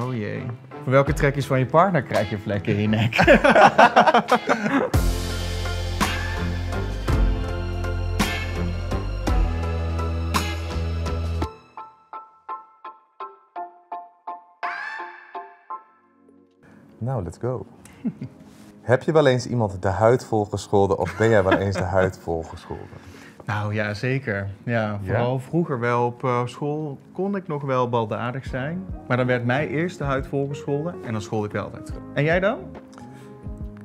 Oh jee. Voor welke trekjes van je partner krijg je vlekken in je nek? Nou, let's go. Heb je wel eens iemand de huid volgescholden of ben jij wel eens de huid volgescholden? Nou ja, zeker. Ja, vooral vroeger wel op school kon ik nog wel baldadig zijn. Maar dan werd mij eerst de huid volgescholden en dan schold ik wel altijd terug. En jij dan?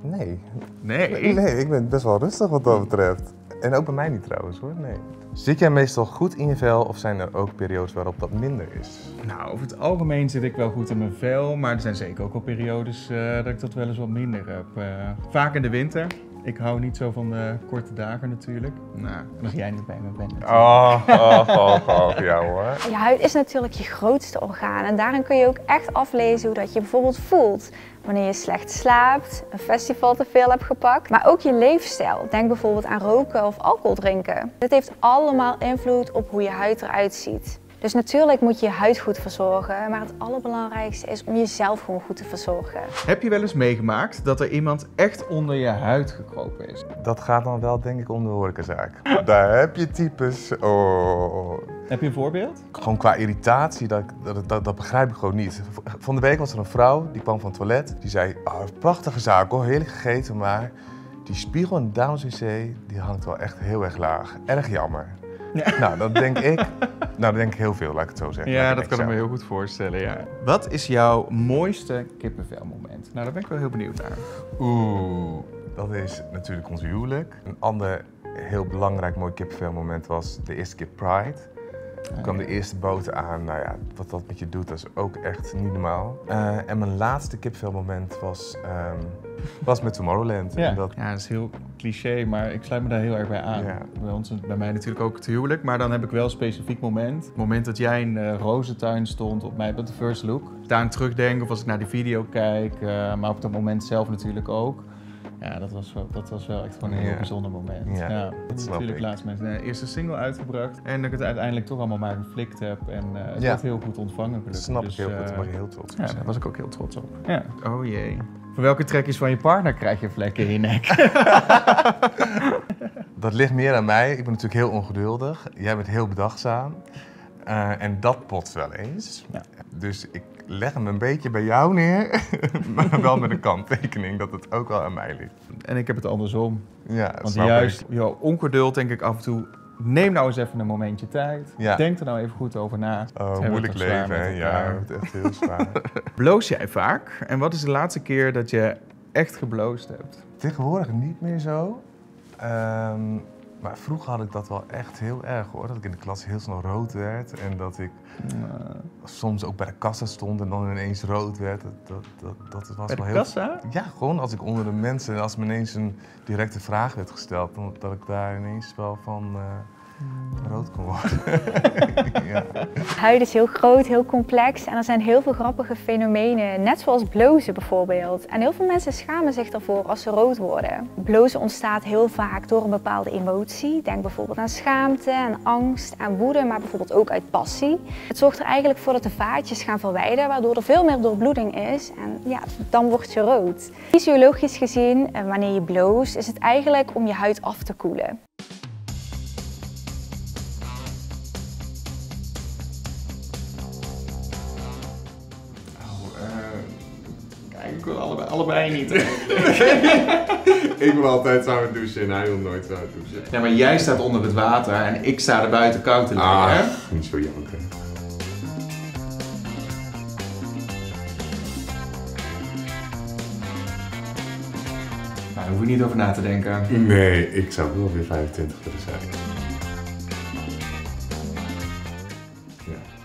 Nee. Nee? Nee, ik ben best wel rustig wat dat betreft. En ook bij mij niet trouwens hoor, nee. Zit jij meestal goed in je vel of zijn er ook periodes waarop dat minder is? Nou, over het algemeen zit ik wel goed in mijn vel, maar er zijn zeker ook al periodes dat ik dat wel eens wat minder heb. Vaak in de winter. Ik hou niet zo van de korte dagen natuurlijk. Nou, als jij niet bij me bent. Oh, ja hoor. Je huid is natuurlijk je grootste orgaan en daarin kun je ook echt aflezen hoe dat je bijvoorbeeld voelt. Wanneer je slecht slaapt, een festival te veel hebt gepakt, maar ook je leefstijl. Denk bijvoorbeeld aan roken of alcohol drinken. Dit heeft allemaal invloed op hoe je huid eruit ziet. Dus natuurlijk moet je je huid goed verzorgen, maar het allerbelangrijkste is om jezelf gewoon goed te verzorgen. Heb je wel eens meegemaakt dat er iemand echt onder je huid gekropen is? Dat gaat dan wel denk ik om de horecazaak. Daar heb je types. Oh. Heb je een voorbeeld? Gewoon qua irritatie, dat begrijp ik gewoon niet. Van de week was er een vrouw, die kwam van het toilet. Die zei, oh, prachtige zaak hoor, heerlijk gegeten, maar die spiegel in de dameswc, die hangt wel echt heel erg laag. Erg jammer. Ja. Nou, dat denk ik. Nou, dat denk ik heel veel, laat ik het zo zeggen. Ja, dat kan ik me heel goed voorstellen, ja. Wat is jouw mooiste kippenvelmoment? Nou, daar ben ik wel heel benieuwd naar. Oeh, dat is natuurlijk ons huwelijk. Een ander heel belangrijk mooi kippenvelmoment was de eerste keer Pride. Toen kwam de eerste boot aan. Nou ja, wat dat met je doet, dat is ook echt niet normaal. En mijn laatste kippenvelmoment was met Tomorrowland. Ja. Ja, dat is heel cliché, maar ik sluit me daar heel erg bij aan. Ja. Bij mij natuurlijk ook het huwelijk, maar dan heb ik wel een specifiek moment. Het moment dat jij in de rozentuin stond op mij met de first look. Daaraan terugdenken of als ik naar die video kijk, maar op dat moment zelf natuurlijk ook. Ja, dat was wel echt gewoon een heel bijzonder moment. Ja, ja. Dat is natuurlijk laatst met de eerste single uitgebracht. En dat ik het uiteindelijk toch allemaal maar geflikt heb. En het werd heel goed ontvangen gelukkig. Dat snap ik dus, heel goed, maar heel trots op. Ja, daar was ik ook heel trots op. Ja. Oh jee. Voor welke trekjes van je partner krijg je vlekken in je nek? Dat ligt meer aan mij. Ik ben natuurlijk heel ongeduldig. Jij bent heel bedachtzaam. En dat botst wel eens. Ja. Dus ik leg hem een beetje bij jou neer, maar wel met een kanttekening dat het ook wel aan mij ligt. En ik heb het andersom. Ja, want juist jouw ongeduld denk ik af en toe, neem nou eens even een momentje tijd. Ja. Denk er nou even goed over na. Oh, moeilijk leven, hè? Ja, het is echt heel zwaar. Bloos jij vaak? En wat is de laatste keer dat je echt gebloost hebt? Tegenwoordig niet meer zo. Maar vroeger had ik dat wel echt heel erg hoor, dat ik in de klas heel snel rood werd en dat ik soms ook bij de kassa stond en dan ineens rood werd. Dat was bij de kassa? Ja, gewoon als ik onder de mensen, als me ineens een directe vraag werd gesteld, dan, dat ik daar ineens wel van rood kon worden. Ja. De huid is heel groot, heel complex en er zijn heel veel grappige fenomenen, net zoals blozen bijvoorbeeld. En heel veel mensen schamen zich daarvoor als ze rood worden. Blozen ontstaat heel vaak door een bepaalde emotie. Denk bijvoorbeeld aan schaamte, aan angst, aan woede, maar bijvoorbeeld ook uit passie. Het zorgt er eigenlijk voor dat de vaatjes gaan verwijderen, waardoor er veel meer doorbloeding is en ja, dan word je rood. Fysiologisch gezien, wanneer je bloost, is het eigenlijk om je huid af te koelen. Ik wil allebei niet. Ik wil altijd zout douchen en hij wil nooit zout douchen. Ja, maar jij staat onder het water en ik sta er buiten koud te liggen. Ah, niet zo janken. Nou, daar hoef je niet over na te denken. Nee, ik zou wel weer 25 willen zijn.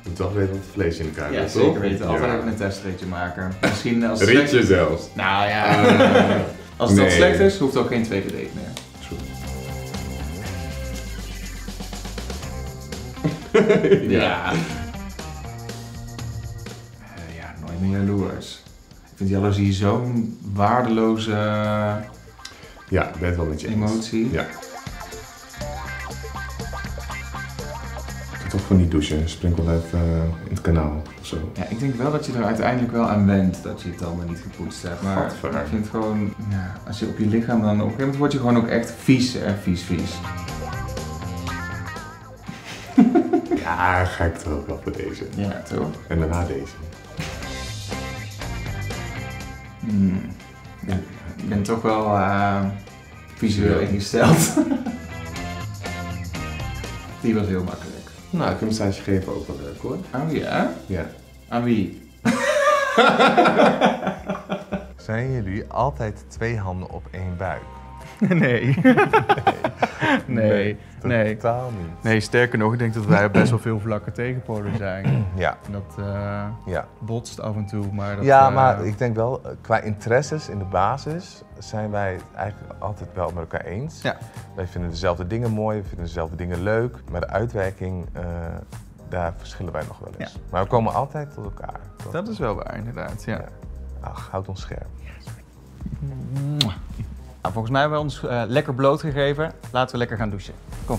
Ik moet wel weten wat het vlees in elkaar zit, ja, toch? Zeker weten. Altijd even een testritje maken. Misschien als ritje slecht... zelfs. Nou ja, als het dat slecht is, hoeft ook geen tweede date meer. True. Ja. Ja, nooit meer jaloers. Ik vind jaloezie zo'n waardeloze... Ja, ik ben het wel met je emotie. Ja. Toch gewoon niet douchen, spring wel even in het kanaal of zo. Ja, ik denk wel dat je er uiteindelijk wel aan went dat je het allemaal niet gepoetst hebt. Maar ik vind gewoon, ja, als je op je lichaam dan op een gegeven moment word je gewoon ook echt vies, vies. Ja, ga ik toch wel voor deze. Ja, toch? En daarna deze. Ik ben toch wel visueel ingesteld. Die was heel makkelijk. Nou, ik heb een stage gegeven ook wel leuk hoor. Oh ja? Ja. Aan wie? Zijn jullie altijd twee handen op één buik? Nee. Nee. Totaal niet. Nee, sterker nog, ik denk dat wij best wel veel vlakke tegenpolen zijn. Ja. Dat botst af en toe. Maar dat, ja, maar ik denk wel, qua interesses in de basis zijn wij het eigenlijk altijd wel met elkaar eens. Ja. Wij vinden dezelfde dingen mooi, we vinden dezelfde dingen leuk. Maar de uitwerking, daar verschillen wij nog wel eens. Ja. Maar we komen altijd tot elkaar. Tot... Dat is wel waar, inderdaad. Ja. Ja. Ach, houd ons scherp. Yes. Nou, volgens mij hebben we ons lekker bloot gegeven. Laten we lekker gaan douchen. Kom.